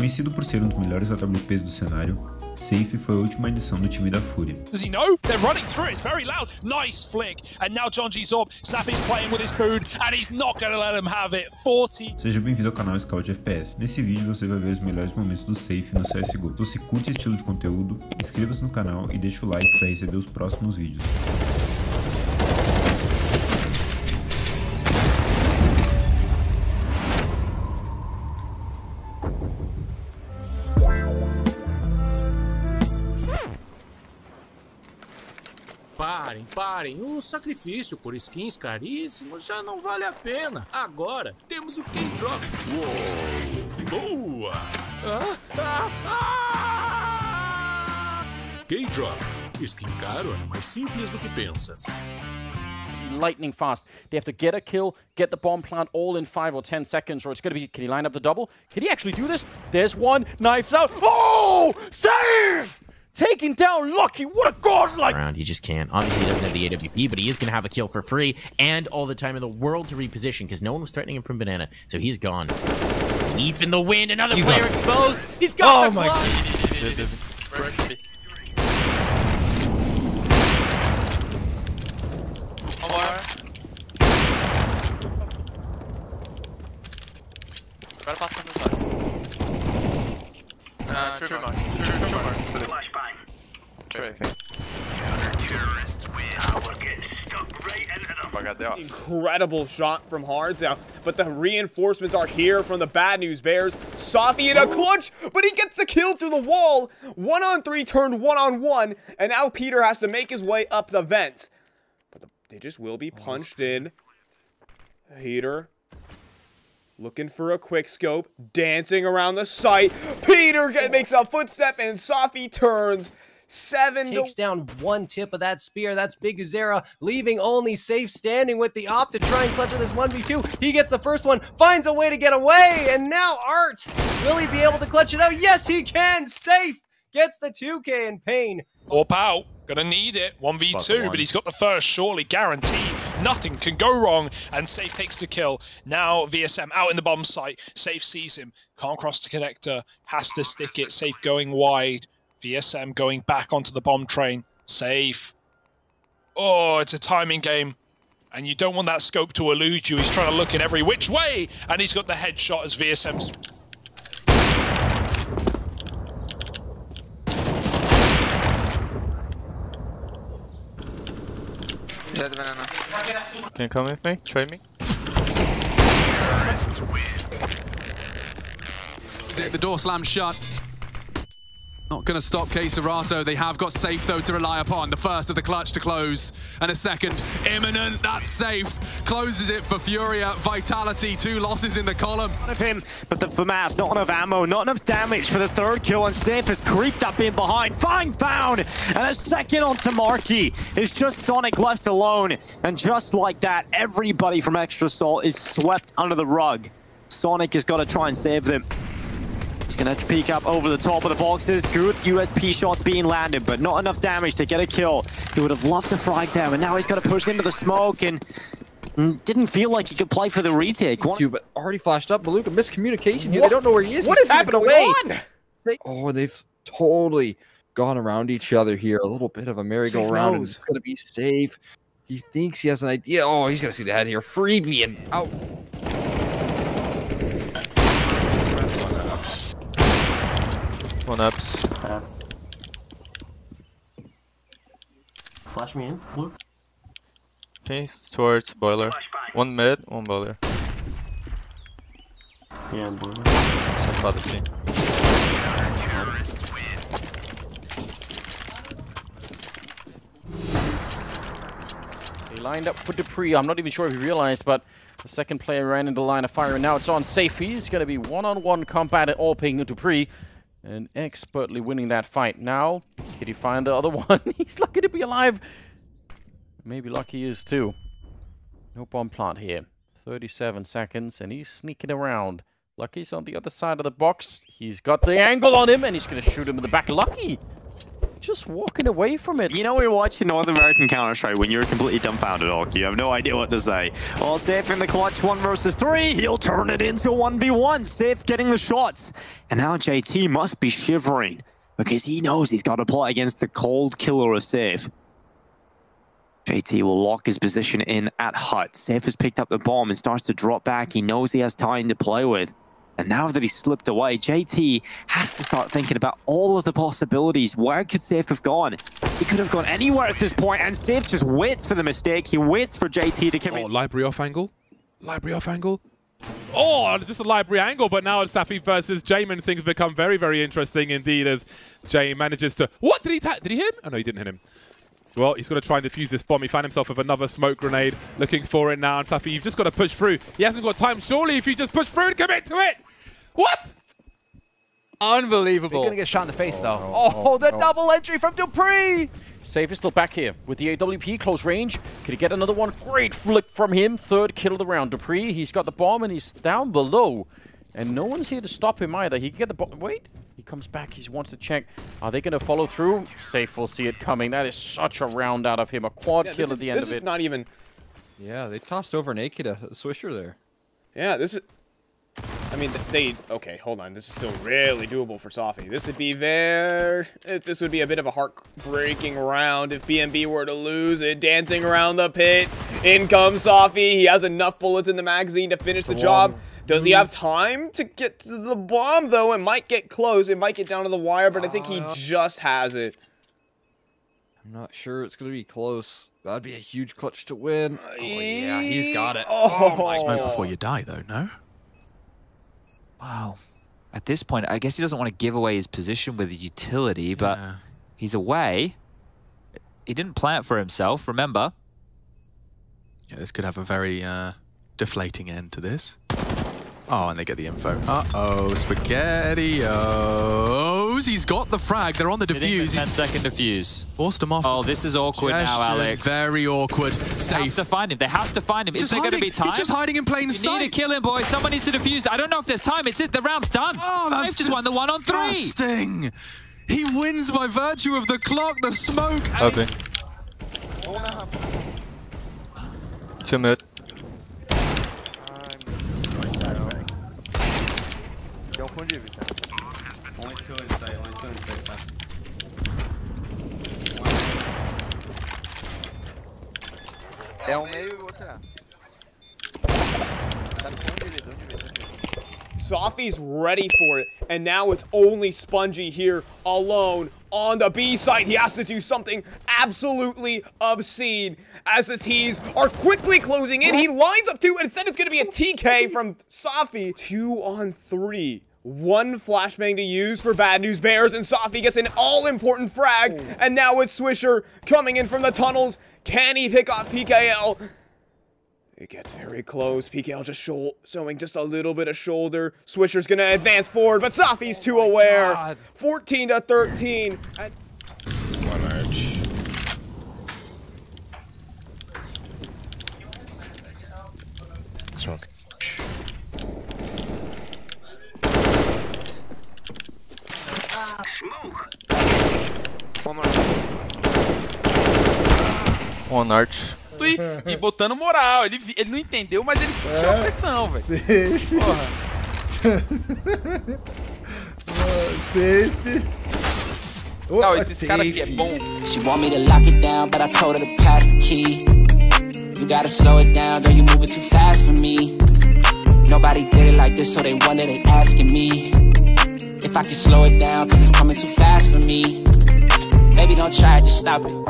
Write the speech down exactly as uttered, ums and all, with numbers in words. Conhecido por ser um dos melhores A W Ps do cenário, SAFFEE foi a última edição do time da FURIA. Does he know? They're running through. It's very loud. Nice flick. And now John G's up. SAFFEE's playing with his food and he's not going to let him have it. forty. Seja bem-vindo ao canal Scout F P S. Nesse vídeo você vai ver os melhores momentos do SAFFEE no C S G O. Se você curte esse estilo de conteúdo, inscreva-se no canal e deixa o like para receber os próximos vídeos. Parem, parem, o sacrifício por skins caríssimos já não vale a pena. Agora temos o K-Drop. Uou, boa! Ah, ah, ah! K-Drop, skin caro é mais simples do que pensas. Lightning fast. They have to get a kill, get the bomb plant all in five or ten seconds, or it's going to be... Can he line up the double? Can he actually do this? There's one, knives out. Oh! Save! Taking down Lucky, what a godlike round! He just can't. Obviously, he doesn't have the A W P, but he is going to have a kill for free and all the time in the world to reposition because no one was threatening him from banana, so he's gone. Leaf in the wind, another he's player up. Exposed. He's got oh the my god! Incredible shot from Hards now, but the reinforcements are here from the Bad News Bears. SAFFEE in a clutch, but he gets the kill through the wall. One on three turned one on one, and now Peter has to make his way up the vents. But the, they just will be punched in. Peter looking for a quick scope, dancing around the site. Peter get, makes a footstep, and SAFFEE turns. Seven takes down one tip of that spear. That's Big Uzera, leaving only SAFFEE standing with the op to try and clutch on this one v two. He gets the first one, finds a way to get away, and now Art, will he be able to clutch it out? Yes, he can. SAFFEE gets the two K in pain. Up out, gonna need it. one v two, but he's got the first surely guaranteed. Nothing can go wrong, and SAFFEE takes the kill. Now V S M out in the bomb site. SAFFEE sees him, can't cross the connector, has to stick it. SAFFEE going wide. V S M going back onto the bomb train. SAFFEE. Oh, it's a timing game. And you don't want that scope to elude you. He's trying to look in every which way. And he's got the headshot as V S M's... Can you come with me? Try me? The door slammed shut. Not going to stop Caserato. They have got SAFFEE, though, to rely upon. The first of the clutch to close. And a second. Imminent. That's SAFFEE. Closes it for Furia. Vitality, two losses in the column. One of him, but the Famas, not enough ammo, not enough damage for the third kill. And SAFFEE has creeped up in behind. Fine found. And a second onto Marky. It's just Sonic left alone. And just like that, everybody from Extra Salt is swept under the rug. Sonic has got to try and save them. He's gonna have to peek up over the top of the boxes. Good U S P shots being landed, but not enough damage to get a kill. He would have loved to frag them, and now he's got to push into the smoke and, and didn't feel like he could play for the retake. One but already flashed up. Maluka miscommunication here. What? They don't know where he is. What is happening? Away? Oh, they've totally gone around each other here. A little bit of a merry-go-round. And it's gonna be SAFFEE. He thinks he has an idea. Oh, he's gonna see the head here. Freebie and out. One ups. Uh, flash me in, Luke. Face towards boiler. One mid, one boiler. Yeah, boiler. So far the team. They lined up for Dupree. I'm not even sure if he realized, but the second player ran into the line of fire, and now it's on SAFFEE. He's going to be one-on-one combat at all, ping Dupree. And expertly winning that fight. Now, can he find the other one? He's lucky to be alive. Maybe Lucky is too. No bomb plant here. thirty-seven seconds, and he's sneaking around. Lucky's on the other side of the box. He's got the angle on him, and he's going to shoot him in the back. Lucky just walking away from it. You know, we were watching North American Counter-Strike when you were completely dumbfounded, Hawk. You have no idea what to say. All safe in the clutch, one versus three. He'll turn it into one v one. Safe getting the shots. And now J T must be shivering because he knows he's got to play against the cold killer of Safe. J T will lock his position in at Hut. Safe has picked up the bomb and starts to drop back. He knows he has time to play with. And now that he's slipped away, J T has to start thinking about all of the possibilities. Where could Safe have gone? He could have gone anywhere at this point, and Safe just waits for the mistake. He waits for J T to come in. Oh, library off angle. Library off angle. Oh, just a library angle, but now it's SAFFEE versus Jaimon. Things become very, very interesting indeed as Jaimon manages to... What? Did he ta Did he hit him? Oh, no, he didn't hit him. Well, he's got to try and defuse this bomb. He found himself with another smoke grenade. Looking for it now, and SAFFEE, you've just got to push through. He hasn't got time, surely, if you just push through and commit to it! What? Unbelievable. You're going to get shot in the face, oh, though. No, oh, no, the no. double entry from Dupree! Safe is still back here with the A W P, close range. Could he get another one? Great flick from him. Third kill of the round. Dupree, he's got the bomb, and he's down below. And no one's here to stop him either. He can get the bomb. Wait. He comes back. He wants to check. Are they going to follow through? Safe will see it coming. That is such a round out of him. A quad yeah, kill at the is, end of it. This is not even... Yeah, they tossed over an A K to Swisher there. Yeah, this is... I mean, they... Okay, hold on. This is still really doable for SAFFEE. This would be there. This would be a bit of a heartbreaking round if B M B were to lose it. Dancing around the pit. In comes SAFFEE. He has enough bullets in the magazine to finish the, the job. One. Does he have time to get to the bomb, though? It might get close. It might get down to the wire, but I think he just has it. I'm not sure it's going to be close. That'd be a huge clutch to win. Oh, yeah, he's got it. Oh. Smoke before you die, though, no? Wow. At this point, I guess he doesn't want to give away his position with the utility, but yeah. He's away. He didn't plan it for himself, remember? Yeah, this could have a very uh, deflating end to this. Oh, and they get the info. Uh-oh, SpaghettiOs. He's got the frag. They're on the defuse. ten second defuse. Forced him off. Oh, this is awkward gesture. Now, Alex. Very awkward. Safe. They have to find him. They have to find him. Just is there going to be time? He's just hiding in plain you sight. You need to kill him, boys. Someone needs to defuse. I don't know if there's time. It's it. The round's done. Oh, that's just won the one on three. He wins by virtue of the clock, the smoke. Okay. He... Two minutes. É um meio e o outro é. SAFFEE's ready for it, and now it's only Spongy here alone on the B side. He has to do something absolutely obscene as the T's are quickly closing in. He lines up two, and instead it's going to be a T K from SAFFEE. Two on three. One flashbang to use for Bad News Bears, and SAFFEE gets an all-important frag, and now it's Swisher coming in from the tunnels. Can he pick off P K L? It gets very close. P K L just showing just a little bit of shoulder. Swisher's going to advance forward, but SAFFEE's too oh aware. God. fourteen to thirteen. And one arch. Smoke. One Arch. E, e botando moral. Ele, ele não entendeu, mas ele sentiu é, a pressão, velho. Porra. Safe. Oh, não, esse cara aqui é bom. She want me to lock it down, but I told her to pass the key. You gotta slow it down, girl, you moving too fast for me. Nobody did it like this, so they wonder, they asking me. If I can slow it down, cause it's coming too fast for me. Baby, don't try, just stop it.